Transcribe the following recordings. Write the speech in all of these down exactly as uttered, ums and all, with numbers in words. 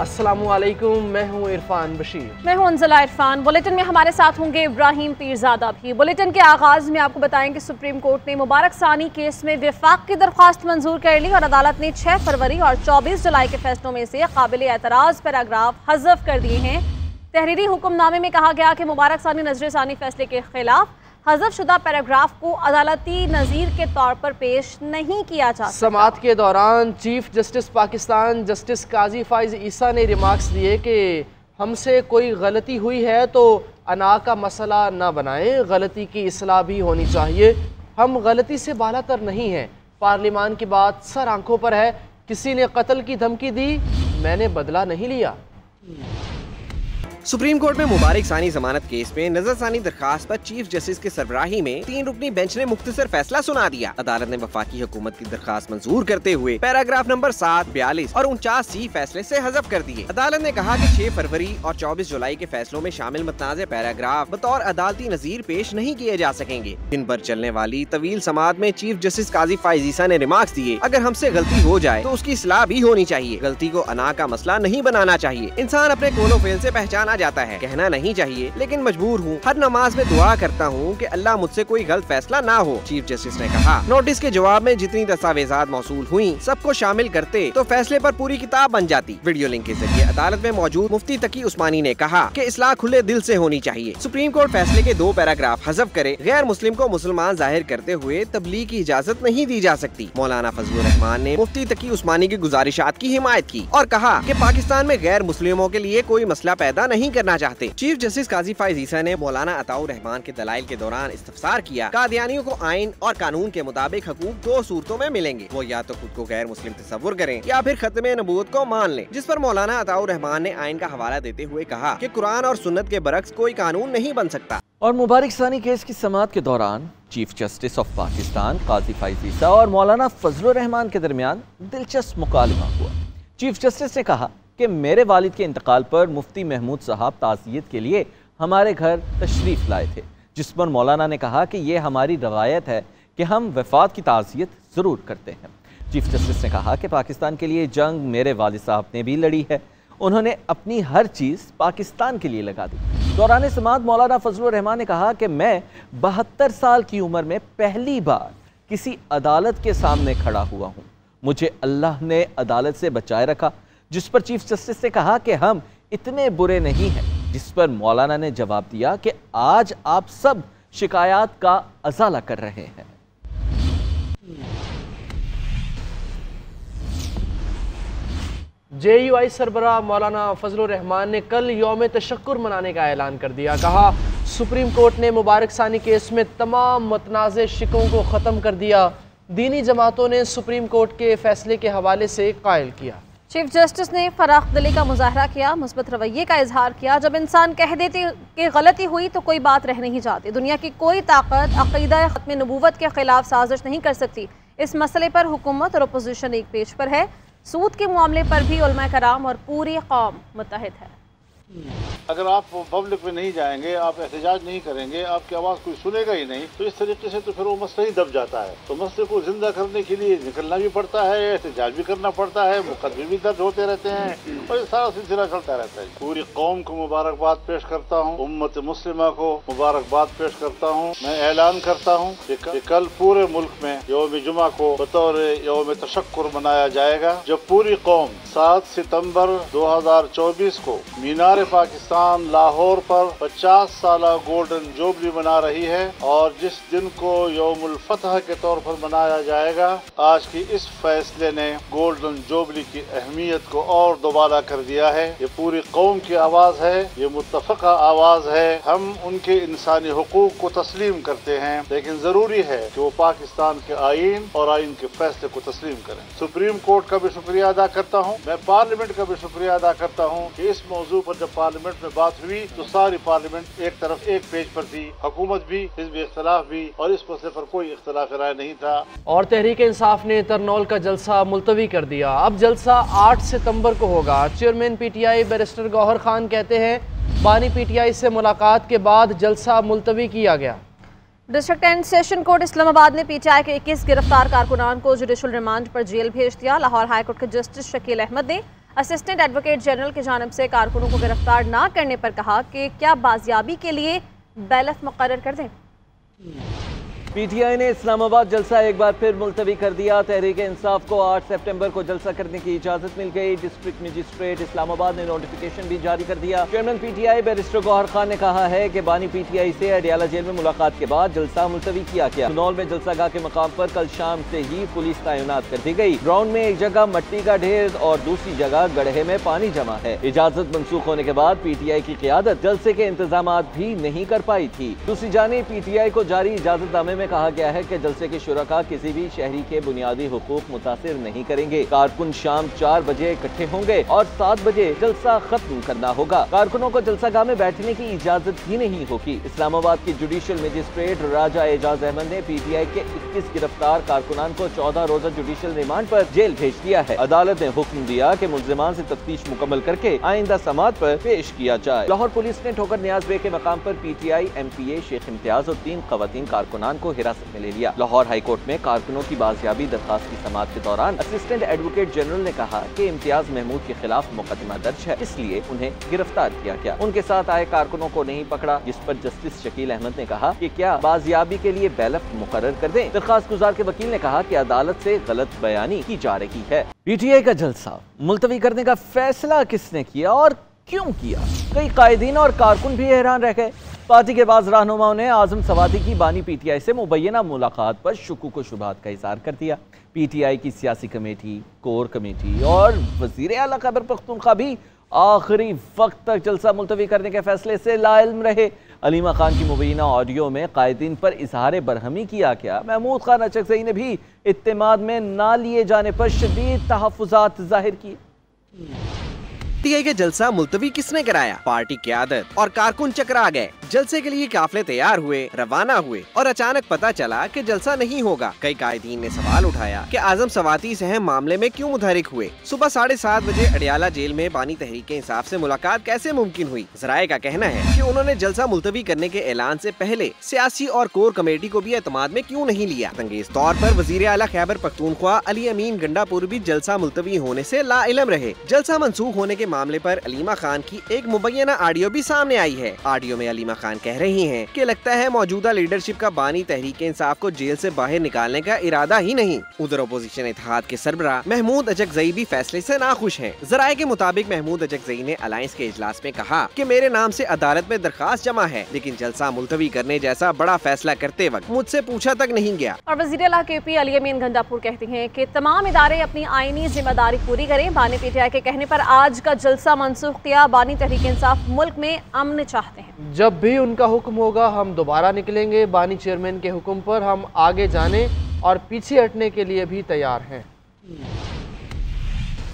अस्सलामुअलैकुम, मैं हूँ इरफान बशीर। मैं हूँ अंजला इरफान। बुलेटिन में हमारे साथ होंगे इब्राहिम पीरजादा भी। बुलेटिन के आगाज़ में आपको बताएं कि सुप्रीम कोर्ट ने मुबारक सानी केस में विफाक की दरख्वास्त मंजूर कर ली और अदालत ने छः फरवरी और चौबीस जुलाई के फैसलों में से काबिल एतराज़ पैराग्राफ हजफ कर दिए हैं। तहरीरी हुक्मनामे में कहा गया कि मुबारक सानी नजर सानी फैसले के खिलाफ हजफ शुदा पैराग्राफ को अदालती नज़ीर के तौर पर पेश नहीं किया जा सकता। समाअत के दौरान chief justice Pakistan justice Qazi Faez Isa ने रिमार्क्स दिए कि हमसे कोई गलती हुई है तो अना का मसला ना बनाएं, गलती की इसलाह भी होनी चाहिए। हम गलती से बालातर नहीं हैं। पार्लिमान की बात सर आंखों पर है। किसी ने कत्ल की धमकी दी, मैंने बदला नहीं लिया। सुप्रीम कोर्ट में मुबारक सानी जमानत केस में नजरसानी दरखास्त पर चीफ जस्टिस के सरबराही में तीन रुकनी बेंच ने मुख्तसर फैसला सुना दिया। अदालत ने वफाकी हुकूमत की दरखास्त मंजूर करते हुए पैराग्राफ नंबर सात, बयालीस और उनचास सी फैसले से हजफ कर दिए। अदालत ने कहा कि छह फरवरी और चौबीस जुलाई के फैसलों में शामिल मतनाज़ पैराग्राफ बतौर अदालती नज़ीर पेश नहीं किए जा सकेंगे। दिन भर चलने वाली तवील समाअत में चीफ जस्टिस काज़ी फ़ाइज़ ईसा ने रिमार्क्स दिए, अगर हमसे गलती हो जाए तो उसकी इस्लाह भी होनी चाहिए। गलती को अना का मसला नहीं बनाना चाहिए। इंसान अपने कौलो फेल से पहचाना जाता है। कहना नहीं चाहिए, लेकिन मजबूर हूँ। हर नमाज में दुआ करता हूँ कि अल्लाह मुझसे कोई गलत फैसला ना हो। चीफ जस्टिस ने कहा, नोटिस के जवाब में जितनी दस्तावेजात मौसूल हुई सबको शामिल करते तो फैसले पर पूरी किताब बन जाती। वीडियो लिंक के जरिए अदालत में मौजूद मुफ्ती तकी उस्मानी ने कहा कि इस्लाह खुले दिल से होनी चाहिए। सुप्रीम कोर्ट फैसले के दो पैराग्राफ हजफ करे। गैर मुस्लिम को मुसलमान जाहिर करते हुए तबलीग की इजाजत नहीं दी जा सकती। मौलाना फजलुर रहमान ने मुफ्ती तकी उस्मानी की गुजारिशात की हिमायत की और कहा कि पाकिस्तान में गैर मुस्लिमों के लिए कोई मसला पैदा नहीं करना चाहते। चीफ जस्टिस काज़ी फ़ाइज़ ईसा ने मौलाना अताउर रहमान के दलाइल के दौरान इस्तफसार किया। कादियानियों को आइन और कानून के मुताबिक हकूक दो सूरतों में मिलेंगे, वो या तो खुद को गैर मुस्लिम तस्वर करें या फिर खत्मे नबूवत को मान लें। जिस पर मौलाना अताउर रहमान ने आइन का हवाला देते हुए कहा कि कुरान और सुन्नत के बरक्स कोई कानून नहीं बन सकता। और मुबारक सानी केस की समाअत के दौरान chief justice of Pakistan Qazi Faez Isa और मौलाना फजलुर रहमान के दरमियान दिलचस्प मुकालमा हुआ। चीफ जस्टिस ने कहा कि मेरे वालिद के इंतकाल पर मुफ्ती महमूद साहब ताज़ियत के लिए हमारे घर तशरीफ़ लाए थे, जिस पर मौलाना ने कहा कि ये हमारी रवायत है कि हम वफ़ात की ताज़ियत ज़रूर करते हैं। चीफ जस्टिस ने कहा कि पाकिस्तान के लिए जंग मेरे वालिद साहब ने भी लड़ी है, उन्होंने अपनी हर चीज़ पाकिस्तान के लिए लगा दी। दौरान समाअत मौलाना फजलुर रहमान ने कहा कि मैं बहत्तर साल की उम्र में पहली बार किसी अदालत के सामने खड़ा हुआ हूँ। मुझे अल्लाह ने अदालत से बचाए रखा। जिस पर चीफ जस्टिस ने कहा कि हम इतने बुरे नहीं हैं, जिस पर मौलाना ने जवाब दिया कि आज आप सब शिकायत का अजाला कर रहे हैं। जे यू आई सरबरा मौलाना फजलुर रहमान ने कल यौम तशक्कुर मनाने का ऐलान कर दिया। कहा, सुप्रीम कोर्ट ने मुबारक सानी केस में तमाम मतनाज़े शिकों को ख़त्म कर दिया। दीनी जमातों ने सुप्रीम कोर्ट के फैसले के हवाले से कायल किया। चीफ जस्टिस ने फराख दिली का मुजाहरा किया, मुस्बत रवैये का इजहार किया। जब इंसान कह देते कि गलती हुई तो कोई बात रह नहीं जाती। दुनिया की कोई ताकत अक़ीदा ख़त्म नबूवत के खिलाफ साजिश नहीं कर सकती। इस मसले पर हुकूमत और अपोजिशन एक पेज पर है। सूद के मामले पर भी उलमा कराम और पूरी कौम मुत्तहिद है। अगर आप पब्लिक में नहीं जाएंगे, आप एहतजाज नहीं करेंगे, आपकी आवाज़ कोई सुनेगा ही नहीं, तो इस तरीके से तो फिर वो मसला ही दब जाता है। तो मसले को जिंदा करने के लिए निकलना भी पड़ता है, एहतजाज भी करना पड़ता है, मुकदमे भी दर्ज होते रहते हैं और ये सारा सिलसिला चलता रहता है। पूरी कौम को मुबारकबाद पेश करता हूँ, उम्मत मुस्लिमा को मुबारकबाद पेश करता हूँ। मैं ऐलान करता हूँ कि कल पूरे मुल्क में यौम जुमा को बतौर यौम तशक्कुर मनाया जाएगा, जब पूरी कौम सात सितम्बर दो हजार चौबीस को मीनार पाकिस्तान लाहौर पर पचास साल गोल्डन जुबली मना रही है और जिस दिन को यौमुल फतह के तौर पर मनाया जाएगा, आज की इस फैसले ने गोल्डन जुबली की अहमियत को और दोबारा कर दिया है। ये पूरी कौम की आवाज़ है, ये मुत्तफ़क़ा आवाज़ है। हम उनके इंसानी हकूक़ को तस्लीम करते हैं, लेकिन ज़रूरी है कि वो पाकिस्तान के आइन और आइन के फैसले को तस्लीम करें। सुप्रीम कोर्ट का भी शुक्रिया अदा करता हूँ, मैं पार्लियामेंट का भी शुक्रिया अदा करता हूँ कि इस मौजू पर पार्लियामेंट में बात हुई तो सारी पार्लियामेंट एक तरफ एक पेज पर थी, हुकूमत भी, हिज़्ब इख्तिलाफ भी, और इस मसले पर कोई इख्तिलाफ राय नहीं था। और तहरीक इंसाफ ने तरनौल का जलसा मुलतवी कर दिया। अब जलसा आठ सितम्बर को होगा। Chairman P T I barrister Gohar Khan कहते हैं, बानी पी टी आई से मुलाकात के बाद जलसा मुलतवी किया गया। District and session court Islamabad ने पीटीआई के इक्कीस गिरफ्तार कारकुनान को जुडिशल रिमांड पर जेल भेज दिया। लाहौर हाईकोर्ट के जस्टिस शकील अहमद ने असिस्टेंट एडवोकेट जनरल की जानब से कारकुनों को गिरफ्तार ना करने पर कहा कि क्या बाजियाबी के लिए बैलफ मुकर्रर कर दें। पीटीआई ने इस्लामाबाद जलसा एक बार फिर मुलतवी कर दिया। तहरीक इंसाफ को आठ सितंबर को जलसा करने की इजाज़त मिल गई। डिस्ट्रिक्ट मजिस्ट्रेट इस्लामाबाद ने नोटिफिकेशन भी जारी कर दिया। Chairman PTI barrister Gohar Khan ने कहा है कि बानी पीटीआई से अडियाला जेल में मुलाकात के बाद जलसा मुलतवी किया गया। सुनौल में जलसागाह के मकाम पर कल शाम से ही पुलिस तैनात कर दी गई। ग्राउंड में एक जगह मट्टी का ढेर और दूसरी जगह गड्ढे में पानी जमा है। इजाज़त मनसूख होने के बाद पीटीआई की क़ियादत जलसे के इंतजाम भी नहीं कर पाई थी। दूसरी जानिब पीटीआई को जारी इजाज़तनामे में कहा गया है कि जलसे के शुरका किसी भी शहरी के बुनियादी हुकूक मुतासिर नहीं करेंगे। कारकुन शाम चार बजे इकट्ठे होंगे और सात बजे जलसा खत्म करना होगा। कारकुनों को जलसागाह में बैठने की इजाज़त भी नहीं होगी। इस्लामाबाद के जुडिशल मजिस्ट्रेट राजा एजाज अहमद ने पीटीआई के इक्कीस गिरफ्तार कारकुनान को चौदह रोजा जुडिशल रिमांड पर जेल भेज दिया है। अदालत ने हुक्म दिया कि मुलजमान से तफ्तीश मुकम्मल करके आइंदा समाअत पर पेश किया जाए। लाहौर पुलिस ने ठोकर नियाज बे के मकाम पर पीटीआई एमपीए शेख इम्तियाज़ उद्दीन खवातीन कारकुनान को हिरासत में ले लिया। लाहौर हाई कोर्ट में कारकुनों की बाजियाबी दरखास्त की समाअत के दौरान असिस्टेंट एडवोकेट जनरल ने कहा कि इम्तियाज महमूद के खिलाफ मुकदमा दर्ज है, इसलिए उन्हें गिरफ्तार किया गया। उनके साथ आए कारकुनों को नहीं पकड़ा, जिस पर जस्टिस शकील अहमद ने कहा कि क्या बाजियाबी के लिए बैलफ मुकर्रर कर दें। दरखास्त गुजार के वकील ने कहा कि अदालत से गलत बयानी की जा रही है। पीटीआई का जलसा मुलतवी करने का फैसला किसने किया और क्यों किया? कई कायदीन और कारकुन भी हैरान रह गए। पार्टी के बाज़ रहनुमाओं ने आज़म सवादी की बानी पीटीआई से मुबैना मुलाकात पर शुकूक व शुबहात का इज़हार कर दिया। पीटीआई की सियासी कमेटी, कोर कमेटी और वज़ीर आला खैबर पख्तूनख्वा भी आखिरी वक्त तक जलसा मुलतवी करने के फैसले से लाइल्म रहे। अलीमा खान की मुबैना ऑडियो में कायदीन पर इजहार बरहमी किया गया। महमूद खान अचकज़ई ने भी इत्तेमाद में ना लिए जाने पर शदीद तहफ़्फ़ुज़ात ज़ाहिर किए। पीटीआई के जलसा मुलतवी किसने कराया? पार्टी क़यादत और कारकुन चकरा गए। जलसे के लिए काफले तैयार हुए, रवाना हुए और अचानक पता चला कि जलसा नहीं होगा। कई कायदीन ने सवाल उठाया कि आज़म सवाती से अहम मामले में क्यों मुतहरिक हुए? सुबह साढ़े सात बजे अडियाला जेल में बानी तहरीक इंसाफ से मुलाकात कैसे मुमकिन हुई? ज़राए का कहना है कि उन्होंने जलसा मुलतवी करने के ऐलान से पहले सियासी और कोर कमेटी को भी एतमाद में क्यों नहीं लिया? तंगेज़ तौर पर वज़ीर आला खैबर पख्तूनख्वा अली अमीन गंडापुर भी जलसा मुलतवी होने से लाइलम रहे। जलसा मनसूख होने के मामले पर अलीमा खान की एक मुबैना ऑडियो भी सामने आई है। ऑडियो में अलीमा खान कह रही हैं कि लगता है मौजूदा लीडरशिप का बानी तहरीक इंसाफ को जेल से बाहर निकालने का इरादा ही नहीं। उधर अपोजिशन इत्तेहाद के सरबरा महमूद अचकज़ई भी फैसले से नाखुश हैं। जराये के मुताबिक महमूद अचकज़ई ने अलायंस के इजलास में कहा कि मेरे नाम से अदालत में दरखास्त जमा है, लेकिन जलसा मुलतवी करने जैसा बड़ा फैसला करते वक्त मुझसे पूछा तक नहीं गया। और वज़ीर-ए-आला के पी अली अमीन गंडापुर कहती है की तमाम इदारे अपनी आईनी जिम्मेदारी पूरी करें। बानी पीटीआई के कहने पर आज का जलसा मंसूख किया। बानी तहरीक इंसाफ मुल्क में अमन चाहते हैं। जब भी उनका हुक्म होगा हम दोबारा निकलेंगे। बानी चेयरमैन के हुक्म पर हम आगे जाने और पीछे हटने के लिए भी तैयार हैं।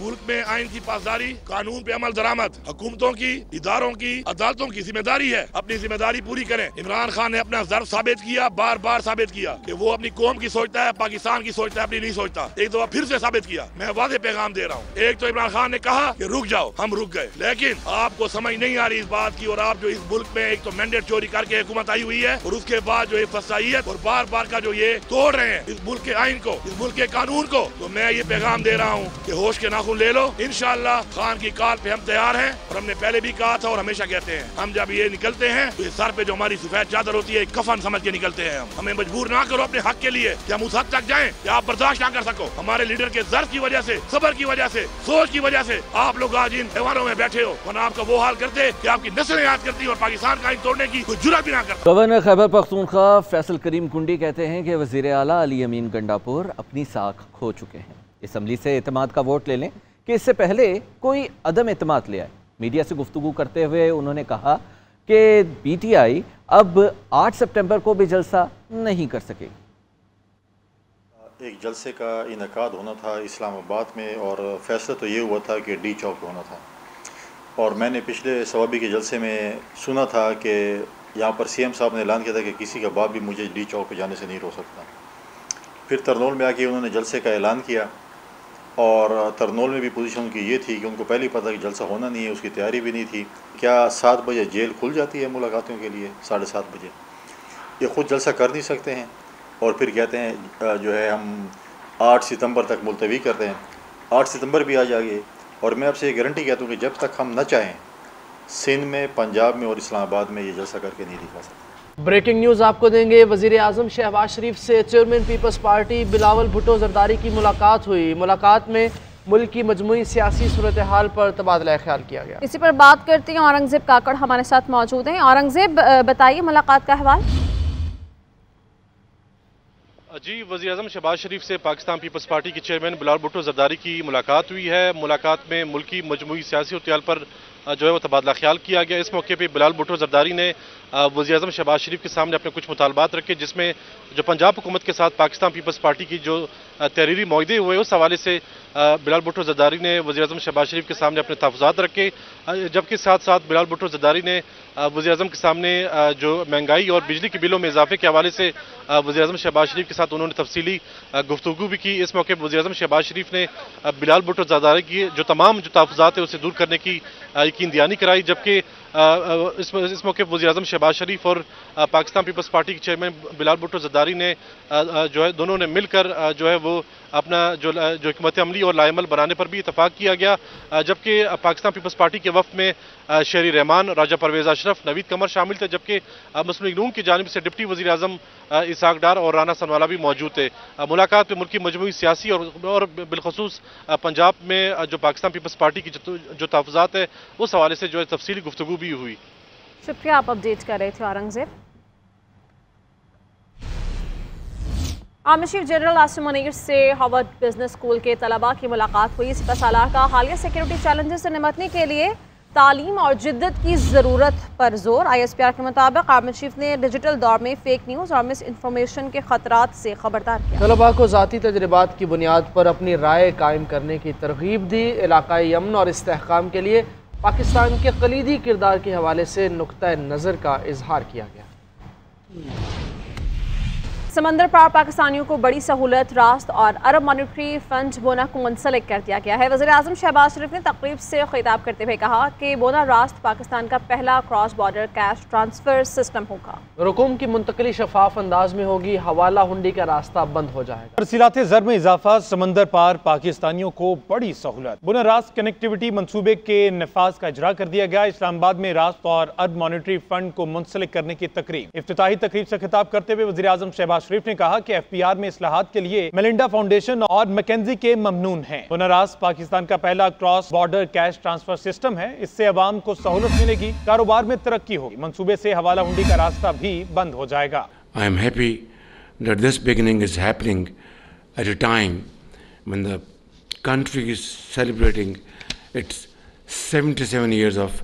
मुल्क में आइन की पासदारी, कानून पे अमल दरामद हुकूमतों की, इदारों की, अदालतों की जिम्मेदारी है। अपनी जिम्मेदारी पूरी करें। इमरान खान ने अपना जर्ब साबित किया, बार बार साबित किया कि वो अपनी कौम की सोचता है, पाकिस्तान की सोचता है, अपनी नहीं सोचता। एक दफा फिर से साबित किया। मैं वादे पैगाम दे रहा हूँ। एक तो इमरान खान ने कहा कि रुक जाओ, हम रुक गए, लेकिन आपको समझ नहीं आ रही इस बात की। और आप जो इस मुल्क में एक तो मैंडेट चोरी करके हुकूमत आई हुई है और उसके बाद जो ये फसाइयत और बार बार का जो ये तोड़ रहे हैं इस मुल्क के आइन को, इस मुल्क के कानून को, तो मैं ये पैगाम दे रहा हूँ की होश के नाखून ले लो। इंशाअल्लाह खान की कार पे हम तैयार हैं और हमने पहले भी कहा था और हमेशा कहते हैं हम जब ये निकलते हैं तो ये सर पे जो हमारी सफेद चादर होती है कफन समझ के निकलते हैं हम। हमें मजबूर ना करो अपने हक के लिए कि हम उस हद तक जाएं कि आप बर्दाश्त ना कर सको। हमारे लीडर के जर्ब की वजह से, सबर की वजह से, सोच की वजह से आप लोग आज इन दीवारों में बैठे हो, वरना आपका वो हाल करते कि आपकी नस्लें याद करती और पाकिस्तान का तोड़ने की कोई जुर्रत भी ना करते। गवर्नर खैबर पख्तूनख्वा फैसल करीम कुंडी कहते हैं कि वज़ीर आला अली अमीन गंडापुर अपनी साख खो चुके हैं। असम्बली से एतमाद का वोट ले लें कि इससे पहले कोई अदम एतमाद ले आए। मीडिया से गुफ्तगू करते हुए उन्होंने कहा कि पीटीआई अब आठ सितंबर को भी जलसा नहीं कर सकेगी। एक जलसे का इनकाद होना था इस्लामाबाद में और फैसला तो ये हुआ था कि डी चौक होना था। और मैंने पिछले सवाबी के जलसे में सुना था कि यहाँ पर सीएम साहब ने ऐलान किया था कि किसी का बाप भी मुझे डी चौक पर जाने से नहीं रोक सकता। फिर तरनोल में आके उन्होंने जलसे का ऐलान किया और तरनोल में भी पोजीशन उनकी ये थी कि उनको पहले ही पता कि जलसा होना नहीं है, उसकी तैयारी भी नहीं थी। क्या सात बजे जेल खुल जाती है मुलाकातों के लिए? साढ़े सात बजे ये खुद जलसा कर नहीं सकते हैं और फिर कहते हैं जो है हम आठ सितंबर तक मुलतवी करते हैं। आठ सितंबर भी आ जाएगी और मैं आपसे ये गारंटी कहता हूँ कि जब तक हम न चाहें सिंध में, पंजाब में और इस्लामाबाद में ये जलसा करके नहीं दिखा सकते। ब्रेकिंग न्यूज़ आपको देंगे। वज़ीर आज़म शहबाज शरीफ से chairman peoples party Bilawal Bhutto Zardari की मुलाकात हुई। मुलाकात में मुल्क की मजमूई सियासी सूरत हाल पर तबादला ख्याल किया गया। इसी पर बात करते हैं औरंगजेब काकड़ हमारे साथ मौजूद हैं। औरंगजेब बताइए मुलाकात का अहवाल। जी, वज़ीर आज़म शहबाज शरीफ से पाकिस्तान पीपल्स पार्टी के चेयरमैन बिलावल भुट्टो जरदारी की मुलाकात हुई है। मुलाकात में मुल्क की मजमूई सियासी सूरत हाल पर जो है वो तबादला ख्याल किया गया। इस मौके पर बिलावल भुट्टो जरदारी ने वज़ीर आज़म शहबाज शरीफ के सामने अपने कुछ मुतालबात रखे, जिसमें जो पंजाब हुकूमत के साथ पाकिस्तान पीपल्स पार्टी की जो तहरीरी मुआहदे हुए उस हवाले से बिलावल भुट्टो जरदारी ने वज़ीर आज़म शहबाज शरीफ के सामने अपने तहफ़्फ़ुज़ात रखे। जबकि साथ साथ बिलावल भुट्टो जरदारी ने वज़ीर आज़म के सामने जो महंगाई और बिजली के बिलों में इजाफे के हवाले से वज़ीर आज़म शहबाज शरीफ के साथ उन्होंने तफसीली गुफ्तगू भी की। इस मौके पर वज़ीर आज़म शहबाज शरीफ ने बिलावल भुट्टो जरदारी की जो तमाम जो तहफ़्फ़ुज़ात है उसे दूर करने की यकीन दहानी कराई। जबकि इस मौके पर वज़ीर आज़म शहबाज शरीफ और पाकिस्तान पीपल्स पार्टी के चेयरमैन बिलावल भुट्टो जरदारी ने जो है दोनों ने मिलकर जो है वो अपना जो जो हुकूमत अमली और लाइमल बनाने पर भी इतफाक़ किया गया। जबकि पाकिस्तान पीपल्स पार्टी के वफ़द में शहरी रहमान राजा परवेजा अशरफ, नवीद कमर शामिल थे, जबकि मुस्लिम लीग नून की जानिब से डिप्टी वज़ीर आज़म इसाक डार और राना सनवाला भी मौजूद थे। मुलाकात में मुल्क की मजमूई सियासी और, और बिलखसूस पंजाब में जो पाकिस्तान पीपल्स पार्टी की जो, जो तहफ़्फ़ुज़ात है उस हवाले से जो है तफसीली गुफ्तगू भी हुई। शुक्रिया, आप अपडेट कर रहे थे Aurangzeb. Army chief general Asim Munir से हार्वर्ड बिजनेस स्कूल के तलबा की मुलाकात हुई। सिपह सालार का हालिया सिक्योरिटी चैलेंजेस से निपटने के लिए तालीम और जिद्दत की ज़रूरत पर जोर। आई एस पी आर के मुताबिक आर्मी चीफ ने डिजिटल दौर में फेक न्यूज़ और मिस इन्फॉर्मेशन के ख़तरात से खबरदार किया। तलबा को ज़ाती तजर्बात की बुनियाद पर अपनी राय कायम करने की तरगीब दी। इलाकाई अमन और इस्तेहकाम के लिए पाकिस्तान के कलीदी किरदार के हवाले से नुक्ता नज़र का इजहार किया गया। समंदर पार पाकिस्तानियों को बड़ी सहूलत। रास्त और अरब मॉनिटरी फंड बोना कौन सेलेक्ट कर दिया गया है। वज़ीर आज़म शहबाज शरीफ ने तकरीब से खिताब करते हुए कहा कि बोना रास्त पाकिस्तान का पहला cross border cash transfer system होगा। रकूम की मुंतकली शफाफ अंदाज में होगी। हवाला हुंडी का रास्ता बंद हो जाएगा। तरसीलात ज़र में इजाफा। समंदर पार पाकिस्तानियों को बड़ी सहूलत। बोना रास्त कनेक्टिविटी मनसूबे के नफाज का इजरा कर दिया गया। इस्लामाबाद में रास्त और अरब मॉनिटरी फंड को मुंसलिक करने की तकरीब। इफ्तिताही तकरीब से खिताब करते हुए वज़ीर आज़म शहबाज शरीफ ने कहा कि एफ पी आर में इस्लाहात के लिए मेलिंडा फाउंडेशन और मैकेंजी के ममनून हैं। बोना रास्त पाकिस्तान का पहला cross border cash transfer system है। इससे आवाम को सहूलत मिलेगी, कारोबार में तरक्की होगी, मनसूबे से हवाला हुंडी का रास्ता भी बंद हो जाएगा। I am happy that this beginning is happening at a time when the country is celebrating its सतहत्तर years of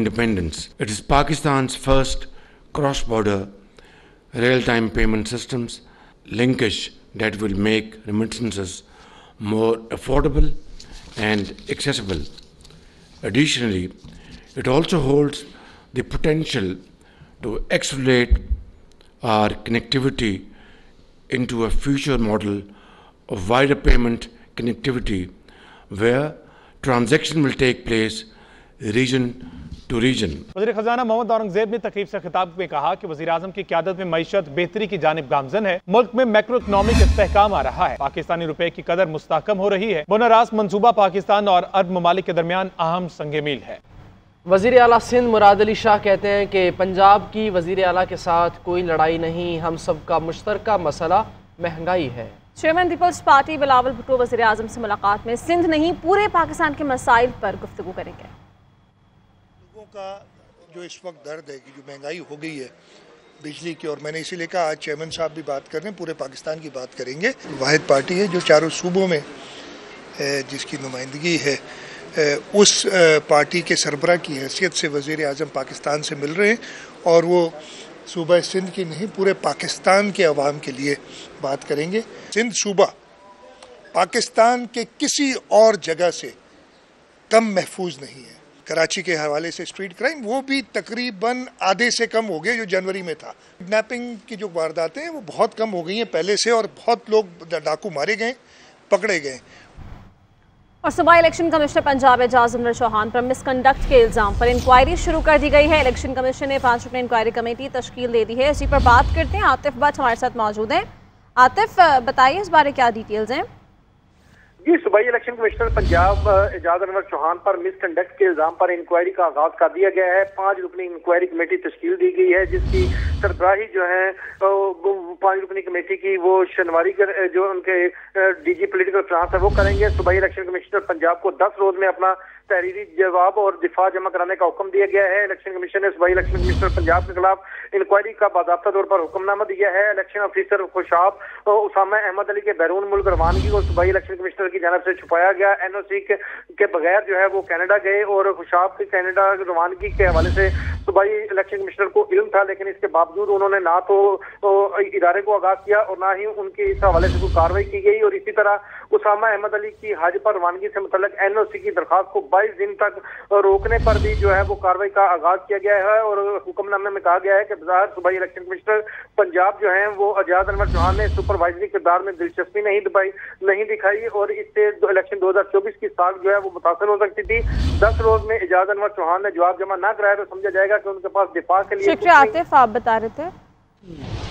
independence. It is Pakistan's first cross border real-time payment systems linkage that will make remittances more affordable and accessible. Additionally, it also holds the potential to accelerate our connectivity into a future model of wider payment connectivity where transaction will take place region वज़ीर खजाना मोहम्मद औरंगजेब ने तकरीब से खिताब में कहा कि वज़ीर आज़म की क़यादत में मईशत बेहतरी की जानिब गामजन है। मुल्क में मैक्रो इकोनॉमिक इस्तेहकाम आ रहा है। पाकिस्तानी रुपए की कदर मुस्तहकम हो रही है। बोना रास्त मनसूबा पाकिस्तान और अरब ममालिक के दरमियान अहम संगे मील है। वज़ीर आला सिंध मुराद अली शाह कहते हैं कि पंजाब की वज़ीर आला के साथ कोई लड़ाई नहीं, हम सबका मुश्तरका मसला महंगाई है। Chairman peoples party Bilawal Bhutto वज़ीर आज़म से मुलाकात में सिंध नहीं पूरे पाकिस्तान के मसाइल पर गुफ्तगू करेंगे। का जो इस वक्त दर्द है कि जो महंगाई हो गई है बिजली की, और मैंने इसीलिए कहा आज चेयरमैन साहब भी बात कर रहे हैं, पूरे पाकिस्तान की बात करेंगे। वाहिद पार्टी है जो चारों सूबों में जिसकी नुमाइंदगी है, उस पार्टी के सरबराह की हैसियत से वज़ीर आज़म पाकिस्तान से मिल रहे हैं और वो सूबा सिंध की नहीं पूरे पाकिस्तान के अवाम के लिए बात करेंगे। सिंध सूबा पाकिस्तान के किसी और जगह से कम महफूज नहीं है। कराची के हवाले से स्ट्रीट क्राइम वो भी तकरीबन आधे से कम हो गए जो जनवरी में था। किडनैपिंग की जो वारदातें हैं वो बहुत कम हो गई हैं पहले से, और बहुत लोग डाकू मारे गए, पकड़े गए। और सूबाई इलेक्शन कमिश्नर पंजाब एजाज अहमद चौहान पर मिसकंडक्ट के इल्ज़ाम पर इंक्वायरी रुक कर दी गई है। इलेक्शन कमीशन ने पाँच रुकने इंक्वायरी कमेटी तश्कील दे दी है। इसी पर बात करते हैं, आतिफ बट हमारे साथ मौजूद हैं। आतिफ, बताइए इस बारे क्या डिटेल्स हैं। जी, सूबाई इलेक्शन कमिश्नर पंजाब एजाज अहमद चौहान पर मिसकंडक्ट के इल्जाम पर इंक्वायरी का आगाज कर दिया गया है। पांच रुकनी इंक्वायरी कमेटी तश्कील दी गई है, जिसकी सरबराही जो है वो पांच रुकनी कमेटी की वो शनवारी जो उनके डीजी पॉलिटिकल फ्रांस है वो करेंगे। सूबाई इलेक्शन कमिश्नर पंजाब को दस रोज में अपना तहरीरी जवाब और दिफा जमा कराने का हुक्म दिया गया है। इलेक्शन कमीशन ने सूबाई इलेक्शन कमिश्नर पंजाब के खिलाफ इंक्वायरी का बाज़ाब्ता तौर पर हुक्मनामा दिया है। इलेक्शन ऑफिसर खुशाब उसामा अहमद अली के बैरून मुल्क रवानगी को सूबाई इलेक्शन कमिश्नर की जानब से छुपाया गया। एनओसी के, के बगैर जो है वो कनाडा गए और खुशाब के कनाडा रवानगी के हवाले से सूबाई इलेक्शन कमिश्नर को इल्म था, लेकिन इसके बावजूद उन्होंने ना तो इदारे को आगाज किया और ना ही उनके इस हवाले से कोई कार्रवाई की गई। और इसी तरह उसामा अहमद अली की हाज पर रवानगी से मुतल्लिक एनओसी की दरखास्त को बाईस दिन तक रोकने पर भी जो है वो कार्रवाई का आगाज किया गया है। और हुक्मनामे में कहा गया है कि बाजार सूबाई इलेक्शन कमिश्नर पंजाब जो है वो एजाज अहमद चौहान ने सुपरवाइजरी किरदार में दिलचस्पी नहीं दिखाई नहीं दिखाई और इससे इलेक्शन दो हज़ार चौबीस की साख जो है वो मुतासर हो सकती थी। दस रोज में एजाज अहमद चौहान ने जवाब जमा न कराया तो समझा जाएगा कि उनके पास दिफा के लिए। आतिफ, आप बता रहे थे।